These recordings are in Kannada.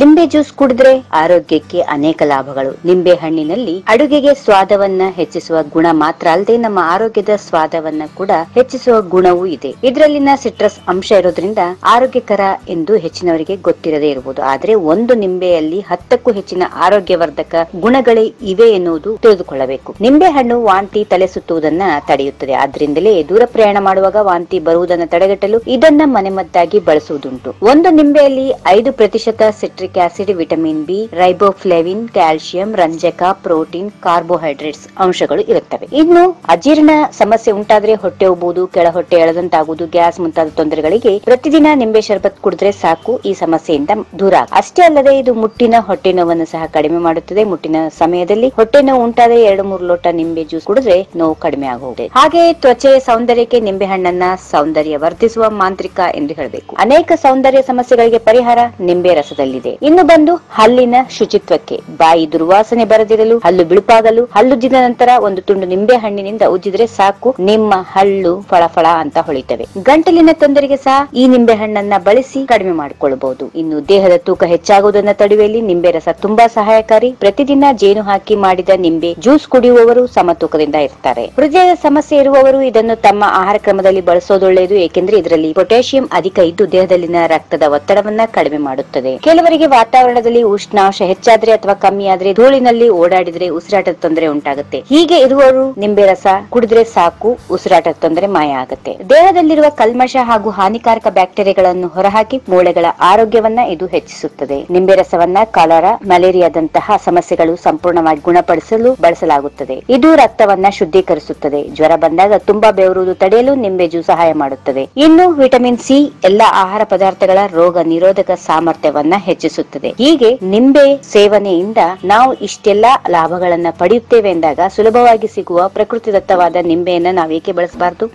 ಲಿಂಬೆ ಜ್ಯೂಸ್ ಕುಡಿದ್ರೆ ಆರೋಗ್ಯಕ್ಕೆ ಅನೇಕ ಲಾಭಗಳು. ಲಿಂಬೆ ಹಣ್ಣಿನಲ್ಲಿ ಅಡುಗೆಗೆ ಸ್ವಾದವನ್ನ ಹೆಚ್ಚಿಸುವ ಗುಣ ಮಾತ್ರ ಅಲ್ಲದೆ ನಮ್ಮ ಆರೋಗ್ಯದ ಸ್ವಾದವನ್ನ ಕೂಡ ಹೆಚ್ಚಿಸುವ ಗುಣವೂ ಇದೆ. ಇದರಲ್ಲಿನ ಸಿಟ್ರಸ್ ಅಂಶ ಇರೋದ್ರಿಂದ ಆರೋಗ್ಯಕರ ಎಂದು ಹೆಚ್ಚಿನವರಿಗೆ ಗೊತ್ತಿರದೇ ಇರಬಹುದು. ಆದ್ರೆ ಒಂದು ನಿಂಬೆಯಲ್ಲಿ 10ಕ್ಕೂ ಹೆಚ್ಚಿನ ಆರೋಗ್ಯವರ್ಧಕ ಗುಣಗಳೇ ಇವೆ ಎನ್ನುವುದು ತಿಳಿದುಕೊಳ್ಳಬೇಕು. ನಿಂಬೆ ಹಣ್ಣು ವಾಂತಿ, ತಲೆ ಸುತ್ತುವುದನ್ನ ತಡೆಯುತ್ತದೆ. ಆದ್ರಿಂದಲೇ ದೂರ ಪ್ರಯಾಣ ಮಾಡುವಾಗ ವಾಂತಿ ಬರುವುದನ್ನು ತಡೆಗಟ್ಟಲು ಇದನ್ನ ಮನೆಮದ್ದಾಗಿ ಬಳಸುವುದುಂಟು. ಒಂದು ನಿಂಬೆಯಲ್ಲಿ 5% citric acid, vitamin B, riboflavin, calcium, ರಂಜಕ, ಪ್ರೋಟೀನ್, ಕಾರ್ಬೋಹೈಡ್ರೇಟ್ಸ್ ಅಂಶಗಳು ಇರುತ್ತವೆ. ಇನ್ನು ಅಜೀರ್ಣ ಸಮಸ್ಯೆ ಉಂಟಾದ್ರೆ ಹೊಟ್ಟೆ ಉಬ್ಬುವುದು, ಕೆಳ ಹೊಟ್ಟೆ ಎಳೆದಂತಾಗುವುದು, ಗ್ಯಾಸ್ ಮುಂತಾದ ತೊಂದರೆಗಳಿಗೆ ಪ್ರತಿದಿನ ನಿಂಬೆ ಶರಬತ್ ಕುಡಿದ್ರೆ ಸಾಕು, ಈ ಸಮಸ್ಯೆಯಿಂದ ದೂರ. ಅಷ್ಟೇ ಅಲ್ಲದೆ ಇದು ಮುಟ್ಟಿನ ಹೊಟ್ಟೆ ನೋವನ್ನು ಸಹ ಕಡಿಮೆ ಮಾಡುತ್ತದೆ. ಮುಟ್ಟಿನ ಸಮಯದಲ್ಲಿ ಹೊಟ್ಟೆ ನೋವು ಉಂಟಾದರೆ 2-3 ಲೋಟ ನಿಂಬೆ ಜ್ಯೂಸ್ ಕುಡಿದ್ರೆ ನೋವು ಕಡಿಮೆ ಆಗುತ್ತದೆ. ಹಾಗೆ ತ್ವಚೆಯ ಸೌಂದರ್ಯಕ್ಕೆ ನಿಂಬೆ ಹಣ್ಣನ್ನ ಸೌಂದರ್ಯ ವರ್ಧಿಸುವ ಮಾಂತ್ರಿಕ ಎಂದು ಹೇಳಬೇಕು. ಅನೇಕ ಸೌಂದರ್ಯ ಸಮಸ್ಯೆಗಳಿಗೆ ಪರಿಹಾರ ನಿಂಬೆ ರಸದಲ್ಲಿದೆ. ಇನ್ನು ಬಂದು ಹಲ್ಲಿನ ಶುಚಿತ್ವಕ್ಕೆ, ಬಾಯಿ ದುರ್ವಾಸನೆ ಬರದಿರಲು, ಹಲ್ಲು ಬಿಳುಪಾಗಲು ಹಲ್ಲುಜ್ಜಿದ ನಂತರ ಒಂದು ತುಂಡು ನಿಂಬೆ ಹಣ್ಣಿನಿಂದ ಉಜ್ಜಿದ್ರೆ ಸಾಕು, ನಿಮ್ಮ ಹಲ್ಲು ಫಳಫಳ ಅಂತ ಹೊಳಿತವೆ. ಗಂಟಲಿನ ತೊಂದರೆಗೆ ಸಹ ಈ ನಿಂಬೆ ಹಣ್ಣನ್ನ ಬಳಸಿ ಕಡಿಮೆ ಮಾಡಿಕೊಳ್ಳಬಹುದು. ಇನ್ನು ದೇಹದ ತೂಕ ಹೆಚ್ಚಾಗುವುದನ್ನ ತಡೆಯುವಲ್ಲಿ ನಿಂಬೆ ರಸ ತುಂಬಾ ಸಹಾಯಕಾರಿ. ಪ್ರತಿದಿನ ಜೇನು ಹಾಕಿ ಮಾಡಿದ ನಿಂಬೆ ಜ್ಯೂಸ್ ಕುಡಿಯುವವರು ಸಮತೂಕದಿಂದ ಇರ್ತಾರೆ. ಹೃದಯದ ಸಮಸ್ಯೆ ಇರುವವರು ಇದನ್ನು ತಮ್ಮ ಆಹಾರ ಕ್ರಮದಲ್ಲಿ ಬಳಸೋದೊಳ್ಳೆಯದು, ಏಕೆಂದ್ರೆ ಇದರಲ್ಲಿ ಪೊಟ್ಯಾಷಿಯಂ ಅಧಿಕ ಇದ್ದು ದೇಹದಲ್ಲಿನ ರಕ್ತದ ಒತ್ತಡವನ್ನ ಕಡಿಮೆ ಮಾಡುತ್ತದೆ. ಕೆಲವರಿಗೆ ವಾತಾವರಣದಲ್ಲಿ ಉಷ್ಣಾಂಶ ಹೆಚ್ಚಾದ್ರೆ ಅಥವಾ ಕಮ್ಮಿಯಾದ್ರೆ, ಧೂಳಿನಲ್ಲಿ ಓಡಾಡಿದ್ರೆ ಉಸಿರಾಟದ ತೊಂದರೆ ಉಂಟಾಗುತ್ತೆ. ಹೀಗೆ ಇರುವವರು ನಿಂಬೆ ರಸ ಕುಡಿದ್ರೆ ಸಾಕು, ಉಸಿರಾಟದ ತೊಂದರೆ ಮಾಯ ಆಗುತ್ತೆ. ದೇಹದಲ್ಲಿರುವ ಕಲ್ಮಶ ಹಾಗೂ ಹಾನಿಕಾರಕ ಬ್ಯಾಕ್ಟೀರಿಯಾಗಳನ್ನು ಹೊರಹಾಕಿ ಮೂಳೆಗಳ ಆರೋಗ್ಯವನ್ನ ಇದು ಹೆಚ್ಚಿಸುತ್ತದೆ. ನಿಂಬೆ ರಸವನ್ನ ಕಾಲರಾ, ಮಲೇರಿಯಾದಂತಹ ಸಮಸ್ಯೆಗಳು ಸಂಪೂರ್ಣವಾಗಿ ಗುಣಪಡಿಸಲು ಬಳಸಲಾಗುತ್ತದೆ. ಇದು ರಕ್ತವನ್ನ ಶುದ್ಧೀಕರಿಸುತ್ತದೆ. ಜ್ವರ ಬಂದಾಗ ತುಂಬಾ ಬೆವರುವುದು ತಡೆಯಲು ನಿಂಬೆ ಜ್ಯೂಸ್ ಸಹಾಯ ಮಾಡುತ್ತದೆ. ಇನ್ನು ವಿಟಮಿನ್ ಸಿ ಎಲ್ಲಾ ಆಹಾರ ಪದಾರ್ಥಗಳ ರೋಗ ನಿರೋಧಕ ಸಾಮರ್ಥ್ಯವನ್ನ ಹೆಚ್ಚಿಸುತ್ತದೆ. ಹೀಗೆ ನಿಂಬೆ ಸೇವನೆಯಿಂದ ನಾವು ಇಷ್ಟೆಲ್ಲಾ ಲಾಭಗಳನ್ನ ಪಡೆಯುತ್ತೇವೆ ಎಂದಾಗ ಸುಲಭವಾಗಿ ಸಿಗುವ ಪ್ರಕೃತಿ ದತ್ತವಾದ ನಿಂಬೆಯನ್ನ ನಾವೇಕೆ ಬಳಸಬಾರದು?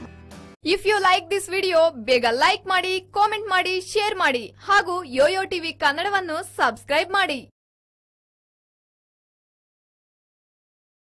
If you like this video, ಬೇಗ ಲೈಕ್ ಮಾಡಿ, ಕಾಮೆಂಟ್ ಮಾಡಿ, ಶೇರ್ ಮಾಡಿ ಹಾಗೂ ಯೋಯೋ ಟಿವಿ ಕನ್ನಡವನ್ನು ಸಬ್ಸ್ಕ್ರೈಬ್ ಮಾಡಿ.